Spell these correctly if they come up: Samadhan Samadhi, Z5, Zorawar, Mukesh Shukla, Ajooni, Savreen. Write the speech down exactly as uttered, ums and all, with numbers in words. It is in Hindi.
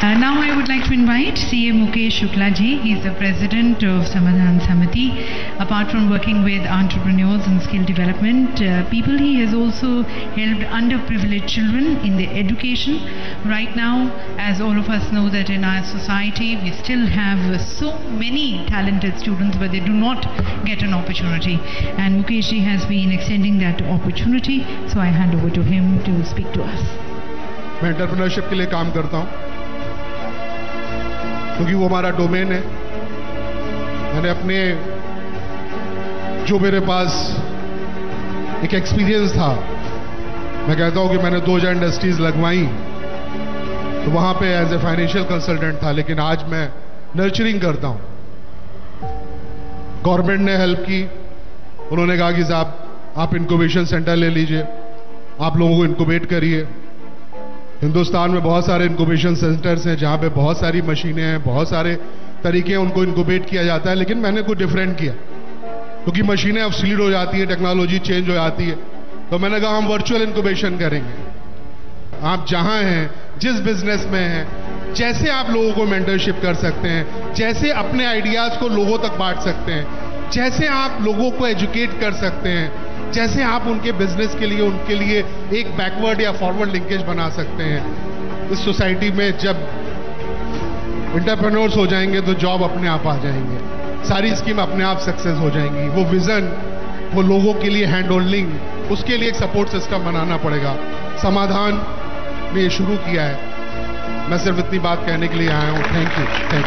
Uh, now I would like to invite C A Mukesh Shuklaji. He is the president of Samadhan Samadhi. Apart from working with entrepreneurs and skill development uh, people, he has also helped underprivileged children in their education. Right now, as all of us know that in our society, we still have uh, so many talented students, but they do not get an opportunity. And Mukesh ji has been extending that opportunity. So I hand over to him to speak to us. मैं entrepreneurship के लिए काम करता हूँ, क्योंकि वो हमारा डोमेन है। मैंने अपने जो मेरे पास एक एक्सपीरियंस था, मैं कहता हूँ कि मैंने दो हजार इंडस्ट्रीज लगवाई, तो वहाँ पे एज ए फाइनेंशियल कंसल्टेंट था, लेकिन आज मैं नर्चरिंग करता हूँ। गवर्नमेंट ने हेल्प की, उन्होंने कहा कि साहब आप इंक्यूबेशन सेंटर ले लीजिए, आप लोगों को इंक्यूबेट करिए। हिंदुस्तान में बहुत सारे इंक्यूबेशन सेंटर्स हैं जहाँ पे बहुत सारी मशीनें हैं, बहुत सारे तरीके हैं, उनको इंक्यूबेट किया जाता है, लेकिन मैंने कुछ डिफरेंट किया, क्योंकि तो मशीनें ऑब्सोल्यूट हो जाती है, टेक्नोलॉजी चेंज हो जाती है, तो मैंने कहा हम वर्चुअल इंक्यूबेशन करेंगे। आप जहाँ हैं, जिस बिजनेस में हैं, जैसे आप लोगों को मेंटरशिप कर सकते हैं, जैसे अपने आइडियाज़ को लोगों तक बांट सकते हैं, जैसे आप लोगों को एजुकेट कर सकते हैं, जैसे आप उनके बिजनेस के लिए उनके लिए एक बैकवर्ड या फॉरवर्ड लिंकेज बना सकते हैं। इस सोसाइटी में जब एंटरप्रेन्योर्स हो जाएंगे तो जॉब अपने आप आ जाएंगे, सारी स्कीम अपने आप सक्सेस हो जाएंगी। वो विजन, वो लोगों के लिए हैंड होल्डिंग, उसके लिए एक सपोर्ट सिस्टम बनाना पड़ेगा। समाधान ने ये शुरू किया है। मैं सिर्फ इतनी बात कहने के लिए आया हूँ। Thank you, thank you.